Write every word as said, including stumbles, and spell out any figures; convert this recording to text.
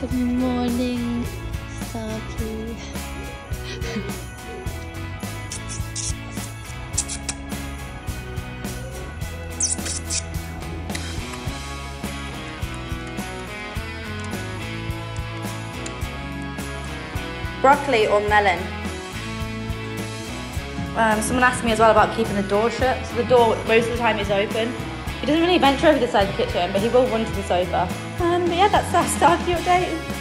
Good morning, Saki. Broccoli or melon? Um, someone asked me as well about keeping the door shut. So the door most of the time is open. He doesn't really venture over the side of the kitchen, but he will wander the sofa. Um, but yeah, that's our Starkey update.